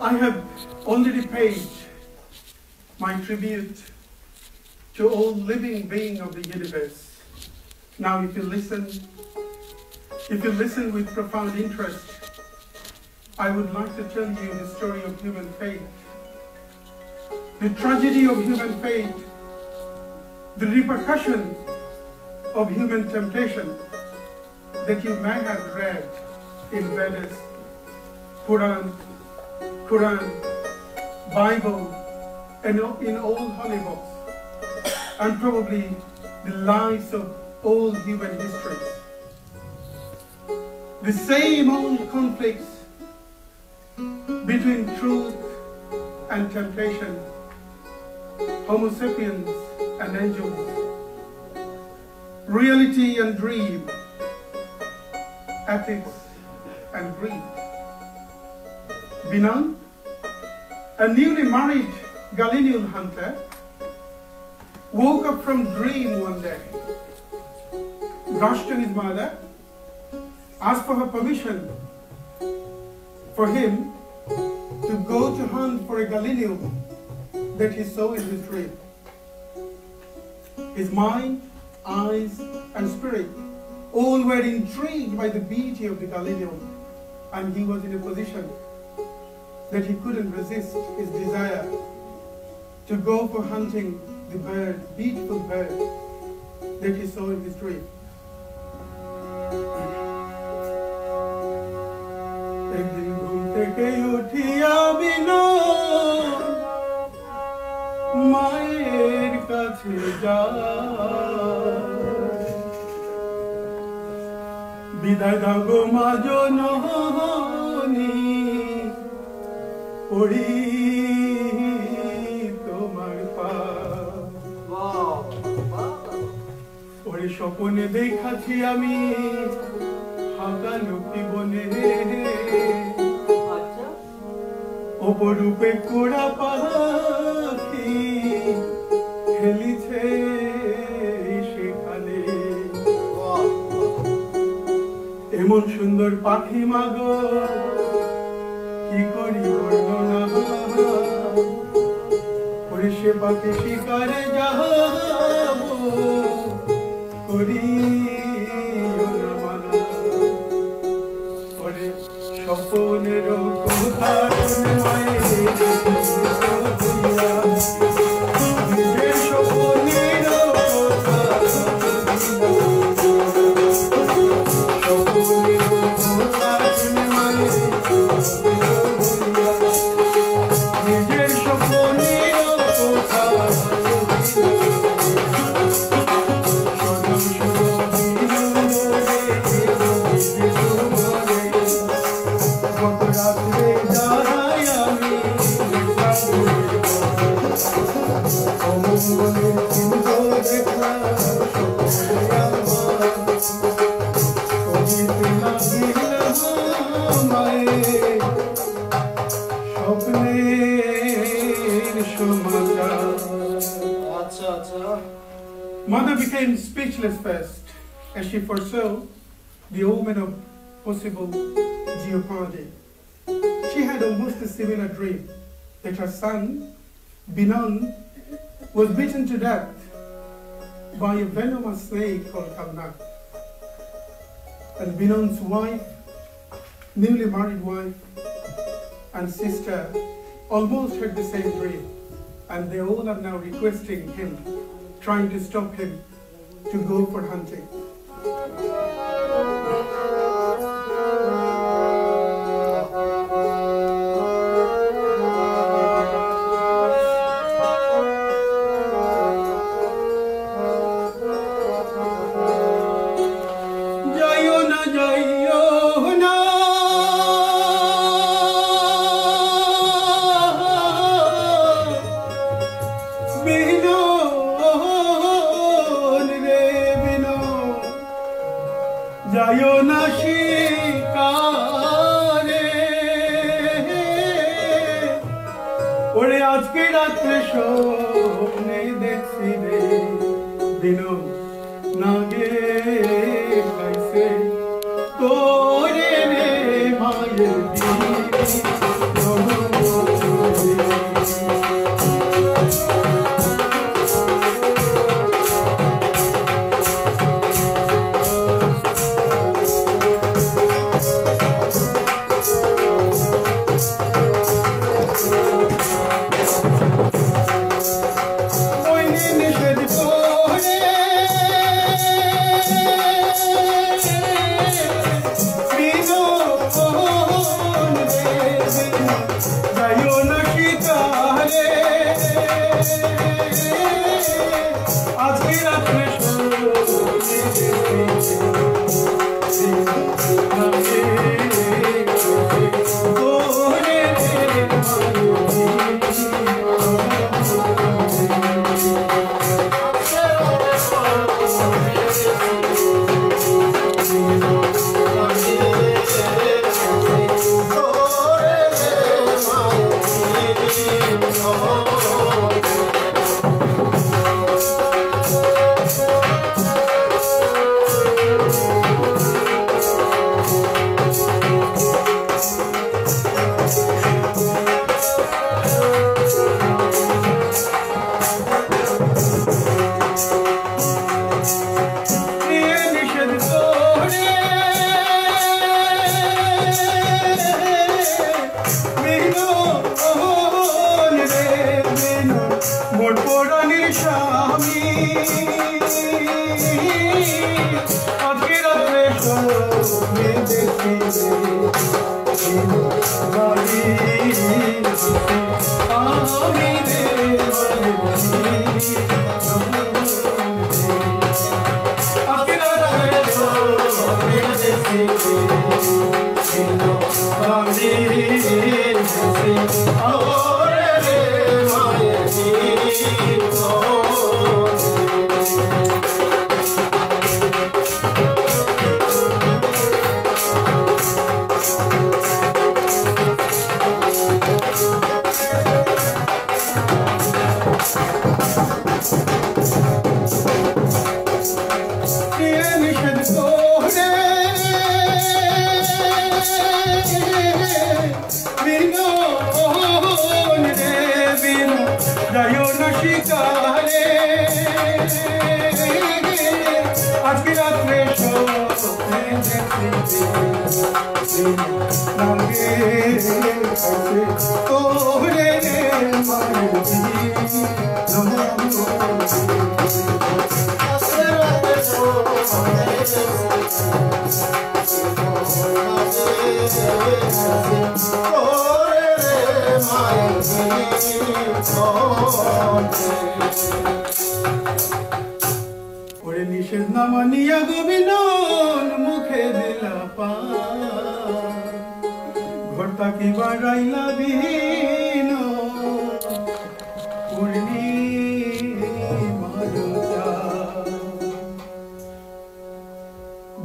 I have already paid my tribute to all living being of the universe. Now if you listen with profound interest, I would like to tell you the story of human fate. The tragedy of human fate, the repercussion of human temptation that you may have read in Vedas, Quran, Bible, and in all holy books, and probably the lives of all human histories. The same old conflicts between truth and temptation, Homo sapiens and angels, reality and dream, ethics and greed. Binond, a newly married Gallinule hunter, woke up from dream one day, rushed to his mother, asked for her permission for him to go to hunt for a Gallinule that he saw in his dream. His mind, eyes, and spirit all were intrigued by the beauty of the Gallinule, and he was in a position that he couldn't resist his desire to go for hunting the bird, beautiful bird, that he saw in his dream. স্বপনে দেখাছি আমি হাকালুকি বনে অপরূপে কোড়া পাখি খেলিছে সেখানে। এমন সুন্দর পাখি মাগো কি করি বর্ণনা, ওরে সে পাখি শিকারে যাব স্বপনের কথা speechless first, as she foresaw the omen of possible jeopardy. She had almost a similar dream that her son, Binond, was beaten to death by a venomous snake called Kaal Naag. And Binond's wife, newly married wife, and sister almost had the same dream, and they all are now requesting him, trying to stop him to go for hunting. Oh,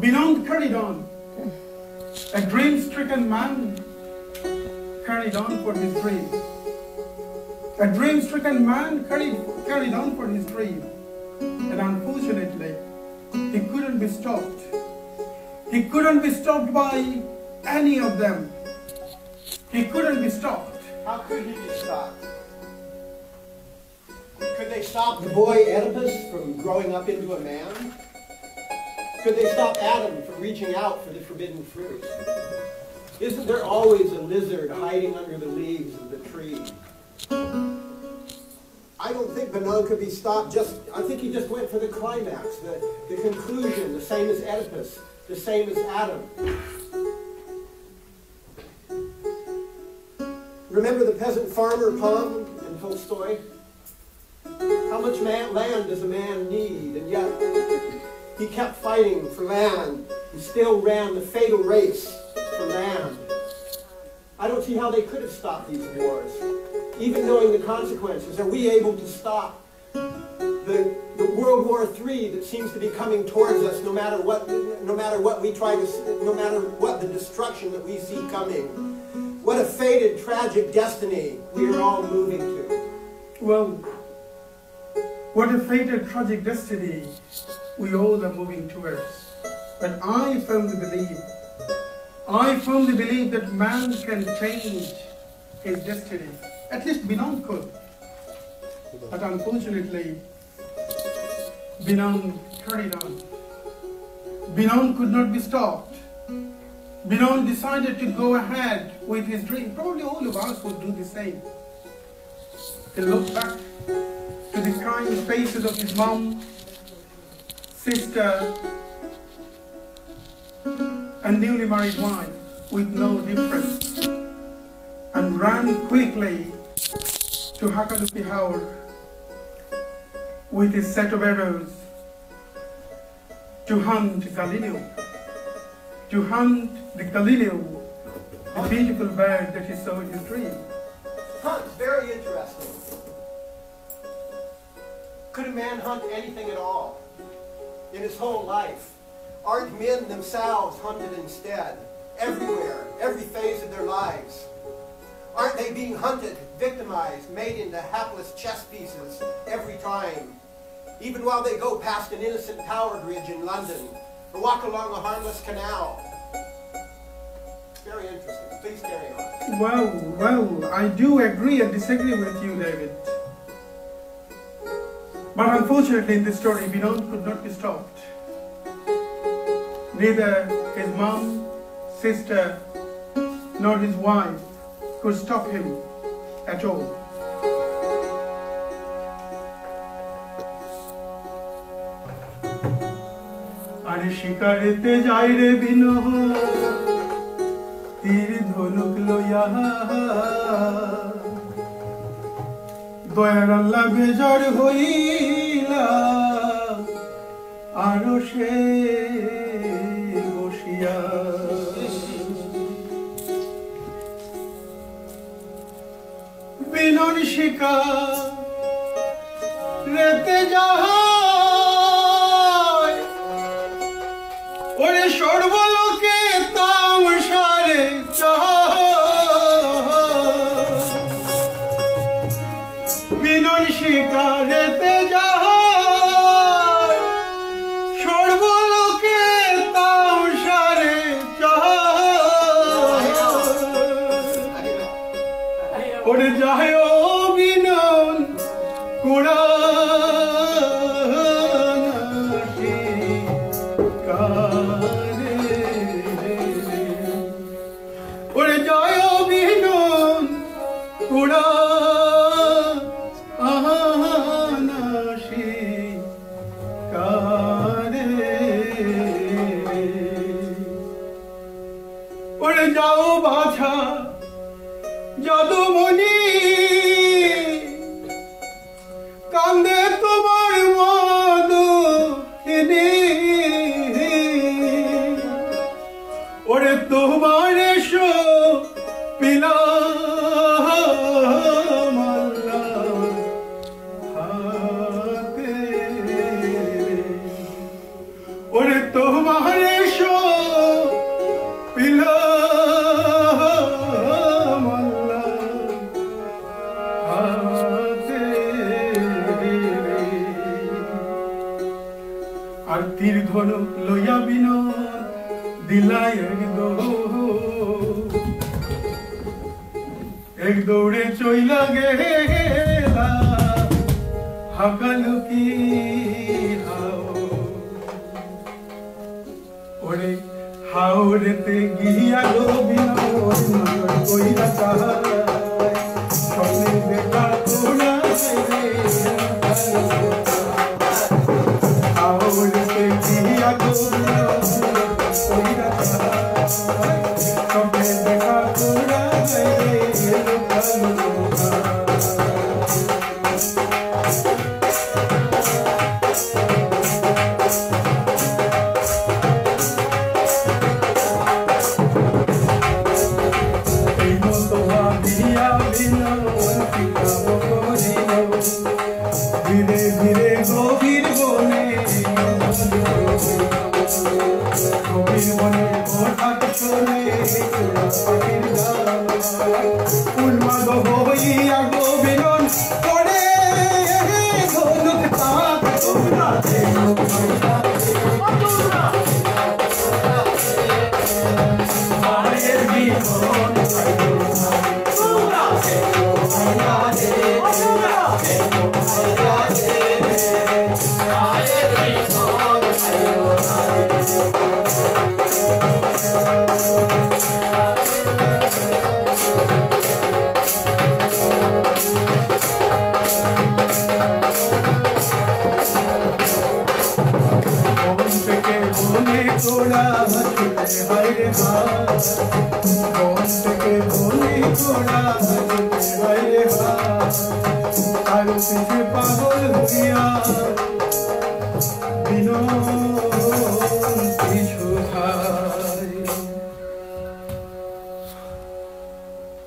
Binond carried on. A dream-stricken man carried on for his dream. A dream-stricken man carried on for his dream. And unfortunately, he couldn't be stopped. He couldn't be stopped by any of them. He couldn't be stopped. How could he be stopped? Could they stop the boy Oedipus from growing up into a man? Could they stop Adam from reaching out for the forbidden fruit? Isn't there always a lizard hiding under the leaves of the tree? I don't think Binond could be stopped. I think he just went for the climax, the conclusion, the same as Oedipus, the same as Adam. Remember the peasant farmer poem in Tolstoy? How much land does a man need? And yet, he kept fighting for land. He still ran the fatal race for land. I don't see how they could have stopped these wars, even knowing the consequences. Are we able to stop the World War III that seems to be coming towards us, no matter what the destruction that we see coming? What a fated, tragic destiny we are all moving to. Well, what a fated, tragic destiny we all are moving towards. But I firmly believe that man can change his destiny. At least Binond could. But unfortunately, Binond carried on. Binond could not be stopped. Binond decided to go ahead with his dream. Probably all of us would do the same. He looked back to the crying faces of his mom, sister, and newly married wife with no difference, and ran quickly to Hakaluki Haor with his set of arrows to hunt Gallinule, the beautiful bird that he saw in his dream. Hunt, very interesting. Could a man hunt anything at all? In his whole life, armed men themselves hunted instead, everywhere, every phase of their lives. Aren't they being hunted, victimized, made into hapless chess pieces every time? Even while they go past an innocent power bridge in London, or walk along a harmless canal. Very interesting. Please carry on. Well, I do agree and disagree with you, David. But unfortunately in this story, Binond could not be stopped. Neither his mom, sister, nor his wife could stop him at all. Are shikarete jai re Binond, tir Holuclo yaha doyar Allah bezar hoila aroshe boshiya binon shika rete jahay ore shorbo Hakaluki Haor Ore Haor te giya go Binond koi na kahay shone beta tona Haor te giya go Binond koi na kahay shone beta tona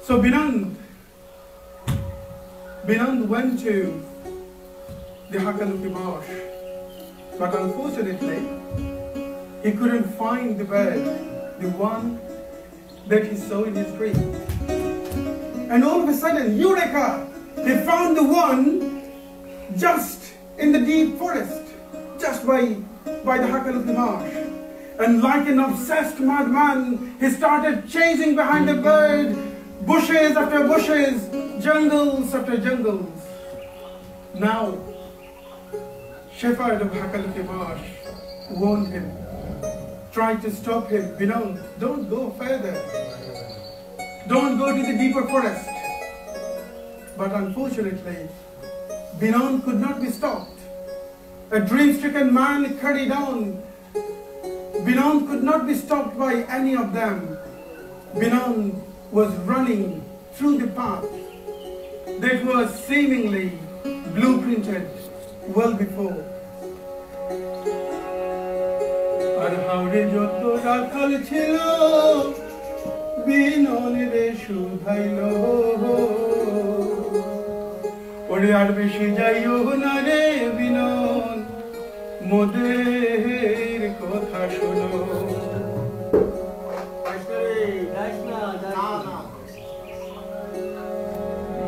So Binond went to the Hakaluki marsh, but unfortunately he couldn't find the bird, the one that he saw in his dream. And all of a sudden, Eureka! They found the one just in the deep forest, just by the Hakaluki marsh. And like an obsessed madman, he started chasing behind the bird, bushes after bushes, jungles after jungles. Now, shepherd of Hakaluki marsh warned him, tried to stop him. Binond, don't go further. Don't go to the deeper forest. But unfortunately, Binond could not be stopped. A dream-stricken man carried on. Binond could not be stopped by any of them. Binond was running through the path that was seemingly blueprinted well before. Ar haure jotto rakal chilo binone re shubhailo ore ar beshi jaiyo na re binon moder kotha shuno ashore dashna dana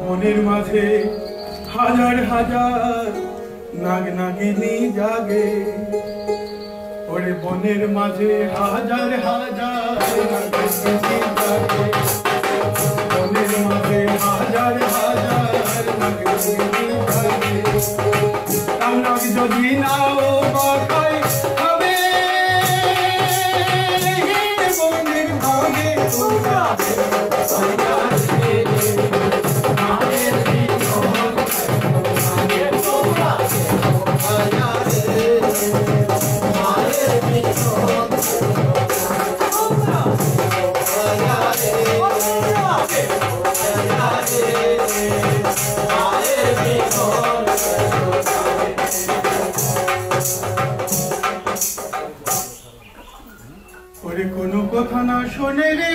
moner mathe হাজার হাজার নাগ নাগিনী জাগে ওরে বনের মাঝে হাজার হাজার নাগিনী জাগে বনের মাঝে হাজার হাজার নাগিনী জাগে তার নাগ যদি নাও বাঁকাই হবে বনের ভাগে তোরা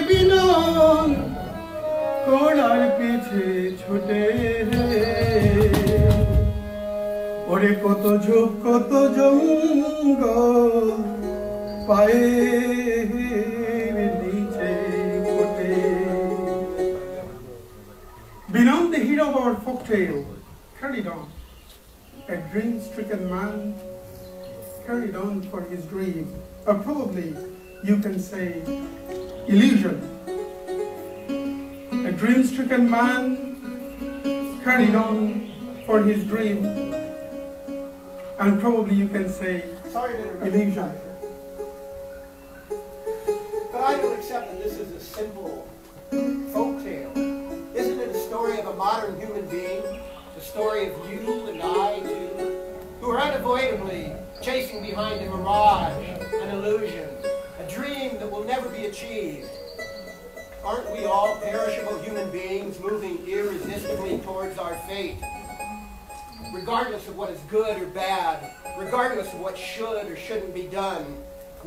Binond, the hero of our folktale, carried on. A dream-stricken man carried on for his dream, or probably you can say illusion. A dream-stricken man carried on for his dream, and probably you can say illusion. But I don't accept that this is a simple folk tale. Isn't it a story of a modern human being? The story of you and I too, who are unavoidably chasing behind a mirage, an illusion, a dream that will never be achieved. Aren't we all perishable human beings moving irresistibly towards our fate? Regardless of what is good or bad, regardless of what should or shouldn't be done,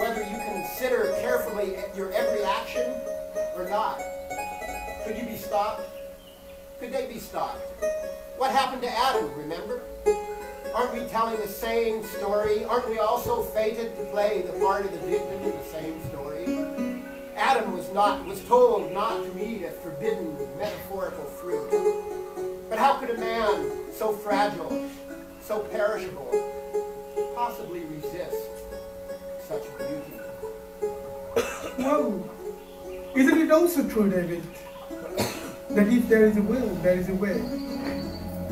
whether you consider carefully your every action or not. Could you be stopped? Could they be stopped? What happened to Adam, remember? Aren't we telling the same story? Aren't we also fated to play the part of the victim in the same story? Adam was told not to eat a forbidden metaphorical fruit. But how could a man so fragile, so perishable, possibly resist such beauty? No. Isn't it also true, David, that if there is a will, there is a way?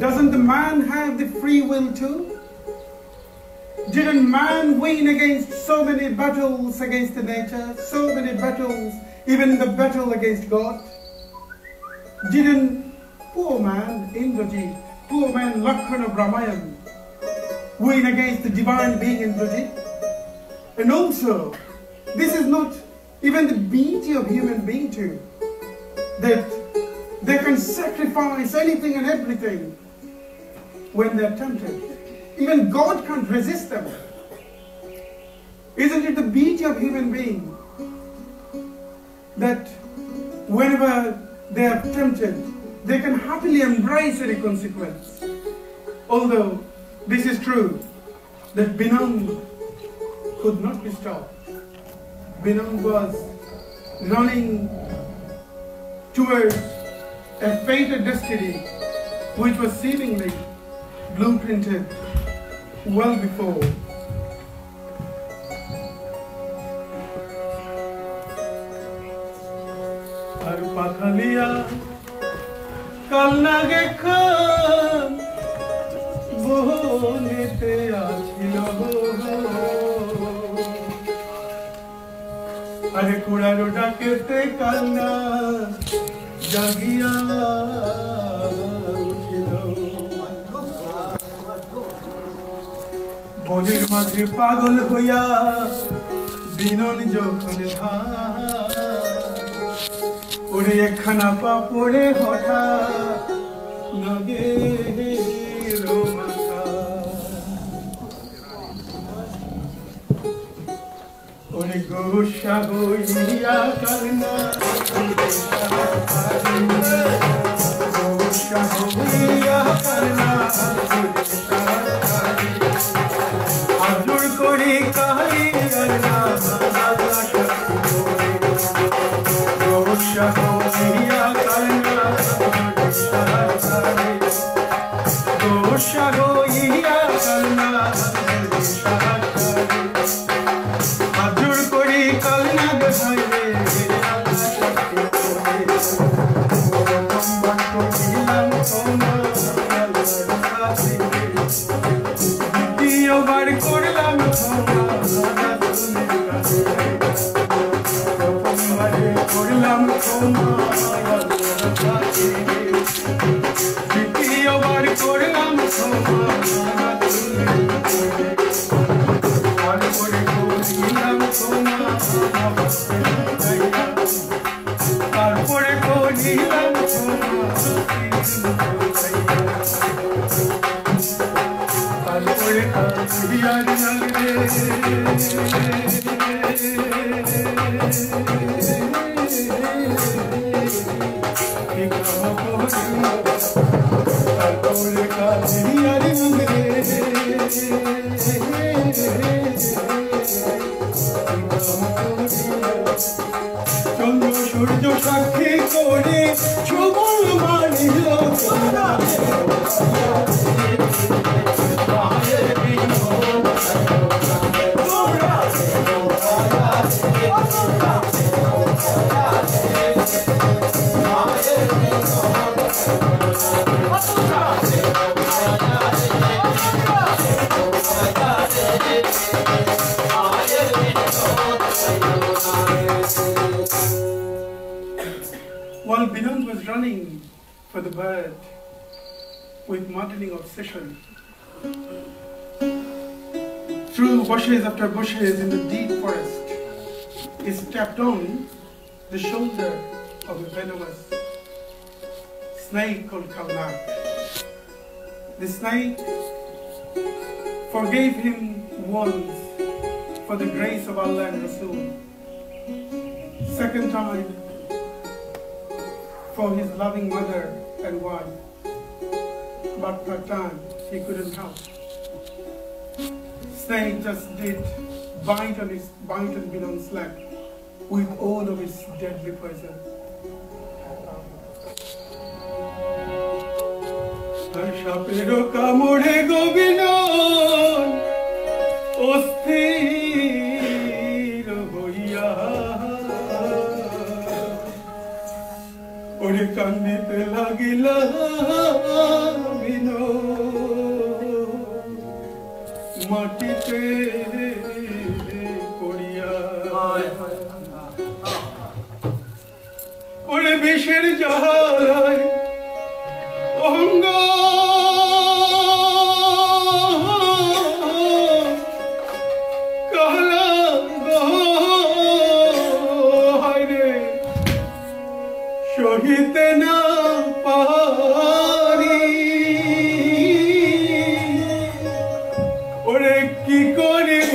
Doesn't the man have the free will too? Didn't man win against so many battles against the nature, so many battles, even the battle against God? Didn't poor man Indrajit, poor man Lakshmana of Ramayana, win against the divine being Indrajit? And also, this is not even the beauty of human being too, that they can sacrifice anything and everything when they're tempted. Even God can't resist them. Isn't it the beauty of human being that whenever they are tempted, they can happily embrace any consequence? Although this is true, that Binond could not be stopped. Binond was running towards a fated destiny which was seemingly blueprinted well before. Ar pathaliya Kaal Naag ekhan bonete achilo are kuraro dakete Kaal Naag jagiya বনের মাঝে পাগল হইয়া বিনন যখন ও ওরে একখানা পাপড়ে হঠাৎ লাগে রোমাকা ওরে গোসা হইয়া কান্না গোসা হইয়া কান্না আদর করে কাহি কান্না Kaal Naag. The snake forgave him once for the grace of Allah and Rasul. Second time for his loving mother and wife. But that time he couldn't help. Snake just did bite on Binond's leg with all of its deadly poison. সাপেরও কামড়ে গো বিনয় অস্থির হইয়া ওরে কান্দিতে লাগিলা বিনয় মাটিতে পড়িয়া ওরে বিষের জ্বালায় অঙ্গ ইতনা পারি ওরে কি করিব